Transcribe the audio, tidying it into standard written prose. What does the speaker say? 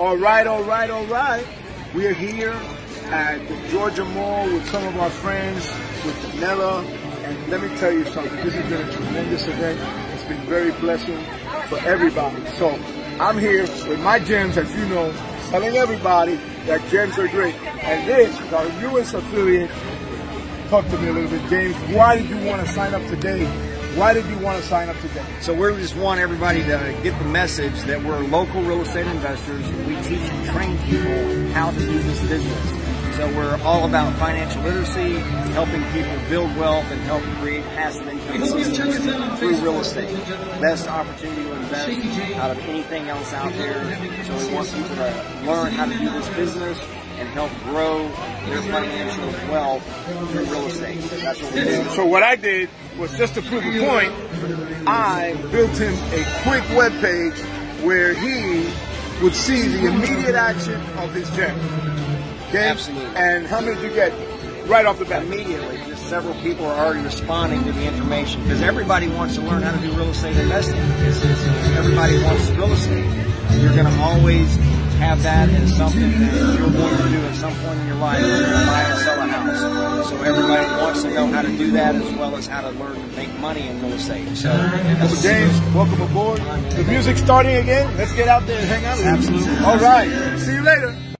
All right, all right, all right. We are here at the Georgia Mall with some of our friends, with Nella. And let me tell you something, this has been a tremendous event. It's been very blessing for everybody. So I'm here with my gems, as you know, telling everybody that gems are great. And this is our U.S. affiliate. Talk to me a little bit, James. Why did you want to sign up today? Why did you want to sign up today? So we just want everybody to get the message that we're local real estate investors. We teach and train people how to do this business. So we're all about financial literacy, helping people build wealth and help create passive income systems through real estate. Best opportunity to invest out of anything else out there. So we want people to learn how to do this business and help grow their financial wealth through real estate. So that's what we do. So what I did was, just to prove a point, I built him a quick webpage where he would see the immediate action of his gem. Okay? Absolutely. And how many did you get right off the bat? Immediately. Just several people are already responding to the information, because everybody wants to learn how to do real estate investing. Everybody wants real estate. You're going to always have that as something that you're going to do at some point in your life. You're going to buy and sell a house. So everybody wants to know how to do that, as well as how to learn to make money in real estate. So, James, welcome aboard. The music's starting again. Let's get out there and hang out with you. Absolutely. All right. See you later.